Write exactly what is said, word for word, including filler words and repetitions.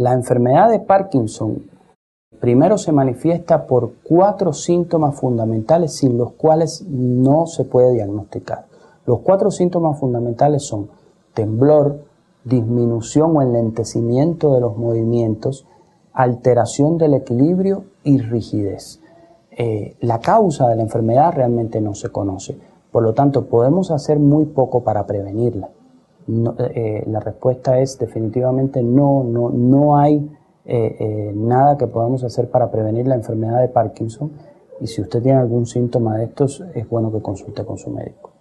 La enfermedad de Parkinson primero se manifiesta por cuatro síntomas fundamentales sin los cuales no se puede diagnosticar. Los cuatro síntomas fundamentales son temblor, disminución o enlentecimiento de los movimientos, alteración del equilibrio y rigidez. Eh, la causa de la enfermedad realmente no se conoce, por lo tanto podemos hacer muy poco para prevenirla. No, eh, la respuesta es definitivamente no, no, no hay eh, eh, nada que podamos hacer para prevenir la enfermedad de Parkinson, y si usted tiene algún síntoma de estos es bueno que consulte con su médico.